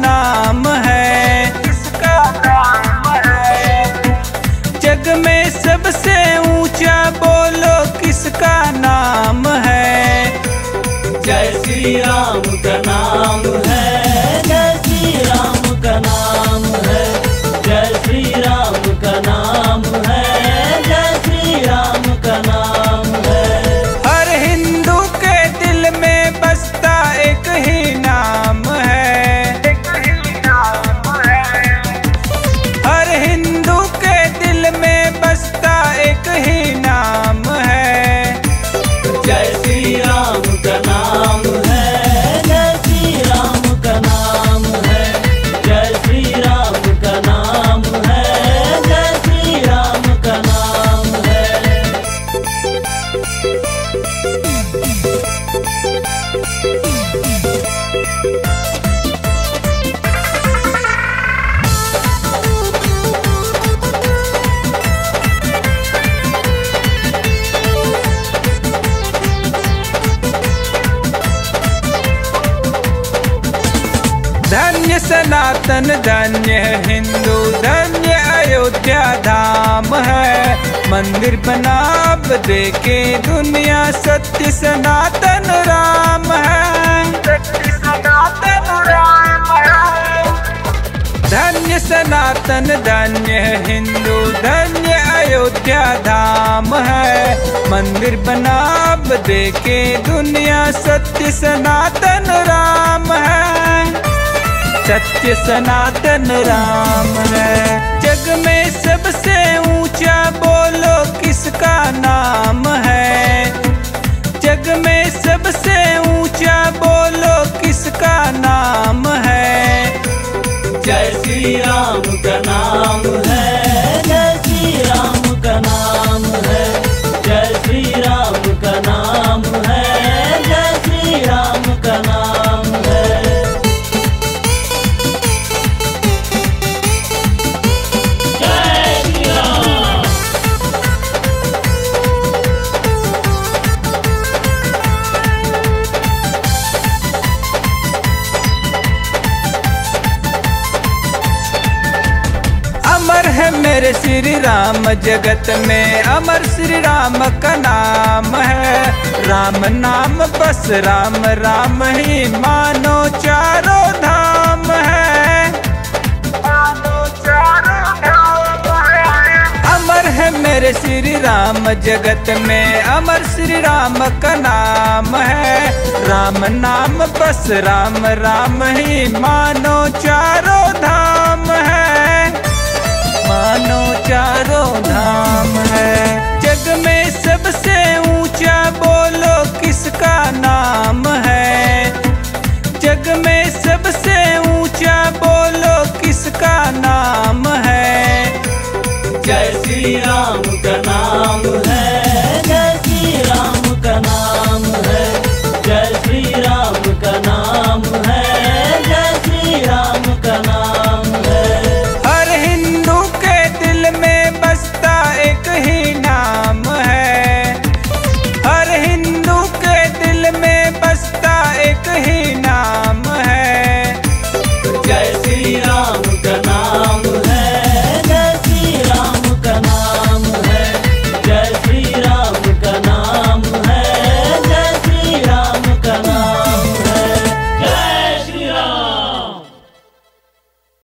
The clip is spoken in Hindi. नाम है, किसका नाम है? जग में सबसे ऊंचा बोलो किसका नाम है? जय श्री राम का नाम है, जय श्री राम का नाम है, जय श्री राम का नाम है, जय श्री राम का नाम है। हर हिंदू के दिल में बसता एक ही नाम है, एक ही नाम है। जय श्री राम का नाम है, जय श्री राम का नाम है, जय श्री राम का नाम है, जय श्री राम का नाम है। धन्य सनातन धन्य हिंदू धन्य अयोध्या धाम है, मंदिर बना अब देखे दुनिया सत्य सनातन राम है, सत्य सनातन राम है। धन्य सनातन धन्य हिंदू धन्य अयोध्या धाम है, मंदिर बना अब देखे दुनिया सत्य सनातन राम है, सत्य सनातन राम है। जग में सबसे ऊंचा बोलो किसका नाम है? जग में सबसे ऊंचा बोलो किसका नाम है? जय श्री राम का नाम है, जय श्री राम का नाम है, जय श्री राम का नाम है, जय श्री राम का नाम है। मेरे श्री राम जगत में अमर श्री राम का नाम है, राम नाम बस राम राम ही मानो चारों धाम है, मानो चारों धाम है। अमर है मेरे श्री राम जगत में अमर श्री राम का नाम है, राम नाम बस राम राम ही मानो चारों धाम है, मानो चारों धाम है।